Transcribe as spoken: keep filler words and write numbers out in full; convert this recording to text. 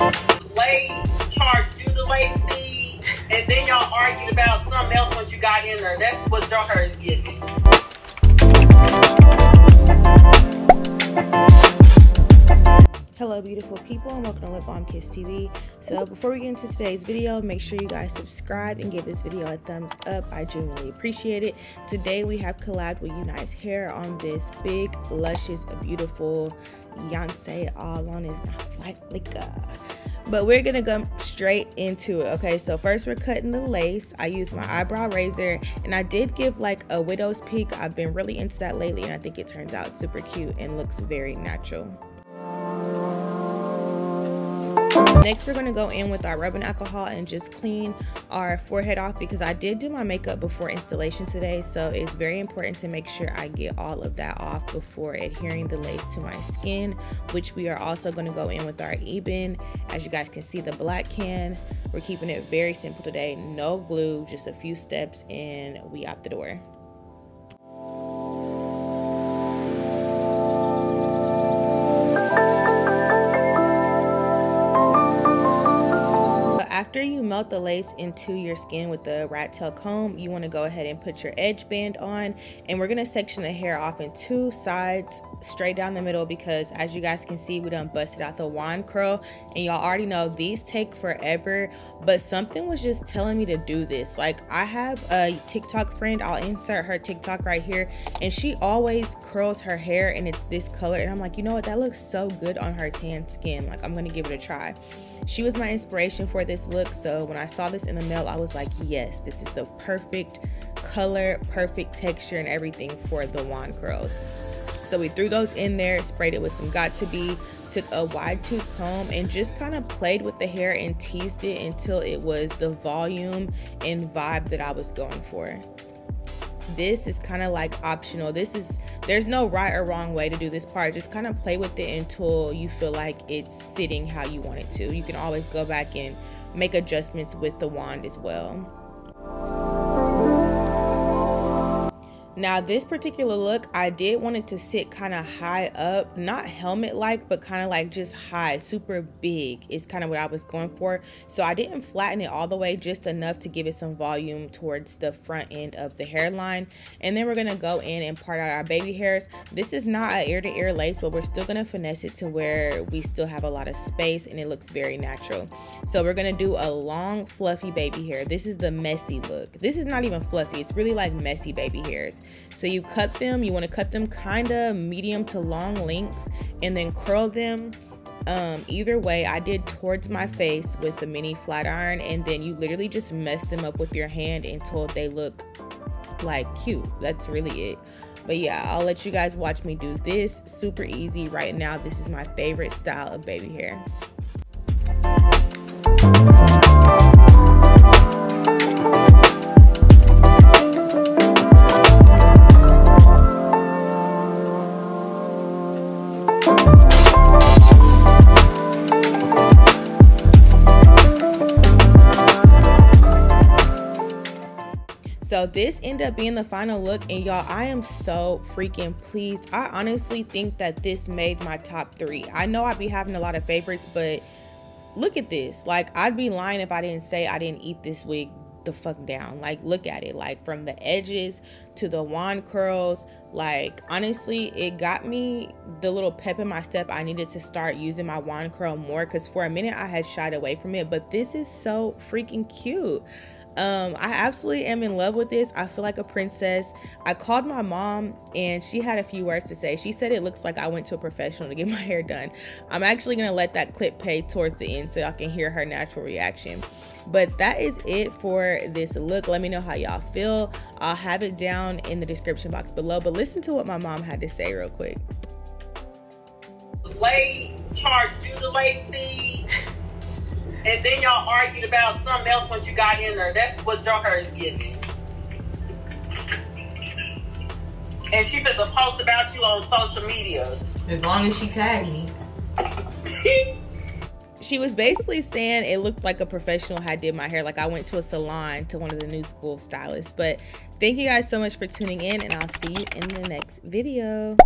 late, charged you the late fee, and then y'all argued about something else once you got in there. That's what your hair is getting. Hello beautiful people, and welcome to LIPBALMKiXXX T V. So before we get into today's video, make sure you guys subscribe and give this video a thumbs up. I genuinely appreciate it. Today we have collabed with Unice Hair on this big, luscious, beautiful Beyonce all on his mouth like liquor. But we're gonna go straight into it, okay? So first we're cutting the lace. I used my eyebrow razor, and I did give like a widow's peak. I've been really into that lately, and I think it turns out super cute and looks very natural. Next we're going to go in with our rubbing alcohol and just clean our forehead off, because I did do my makeup before installation today, so it's very important to make sure I get all of that off before adhering the lace to my skin, which we are also going to go in with our Eben. As you guys can see, the black can, we're keeping it very simple today. No glue, just a few steps and we out the door. After you melt the lace into your skin with the rat tail comb, you want to go ahead and put your edge band on, and we're going to section the hair off in two sides straight down the middle, because as you guys can see, we done busted out the wand curl, and y'all already know these take forever, but something was just telling me to do this. Like, I have a TikTok friend, I'll insert her TikTok right here, and she always curls her hair and it's this color, and I'm like, you know what, that looks so good on her tan skin, like I'm going to give it a try. She was my inspiration for this look, so when I saw this in the mail, I was like, yes, this is the perfect color, perfect texture and everything for the wand curls. So we threw those in there, sprayed it with some got to be, took a wide tooth comb and just kind of played with the hair and teased it until it was the volume and vibe that I was going for. This is kind of like optional. This is, there's no right or wrong way to do this part. Just kind of play with it until you feel like it's sitting how you want it to. You can always go back and make adjustments with the wand as well. Now this particular look, I did want it to sit kind of high up, not helmet like, but kind of like just high, super big is kind of what I was going for. So I didn't flatten it all the way, just enough to give it some volume towards the front end of the hairline. And then we're gonna go in and part out our baby hairs. This is not an ear to ear lace, but we're still gonna finesse it to where we still have a lot of space and it looks very natural. So we're gonna do a long fluffy baby hair. This is the messy look. This is not even fluffy, it's really like messy baby hairs. So you cut them, you want to cut them kind of medium to long lengths and then curl them um, either way. I did towards my face with a mini flat iron, and then you literally just mess them up with your hand until they look like cute. That's really it. But yeah, I'll let you guys watch me do this. Super easy right now. This is my favorite style of baby hair. So this ended up being the final look, and y'all, I am so freaking pleased. I honestly think that this made my top three. I know I'd be having a lot of favorites, but look at this. Like, I'd be lying if I didn't say I didn't eat this wig the fuck down. Like, look at it. Like, from the edges to the wand curls, like honestly it got me the little pep in my step. I needed to start using my wand curl more, because for a minute I had shied away from it, but this is so freaking cute. Um, I absolutely am in love with this. I feel like a princess. I called my mom and she had a few words to say. She said it looks like I went to a professional to get my hair done. I'm actually going to let that clip play towards the end so I can hear her natural reaction. But that is it for this look. Let me know how y'all feel. I'll have it down in the description box below. But listen to what my mom had to say real quick. Late, charged you the late fee. And then y'all argued about something else once you got in there. That's what your hair is getting. And she puts a post about you on social media. As long as she tagged me. She was basically saying it looked like a professional had did my hair. Like I went to a salon to one of the new school stylists. But thank you guys so much for tuning in, and I'll see you in the next video.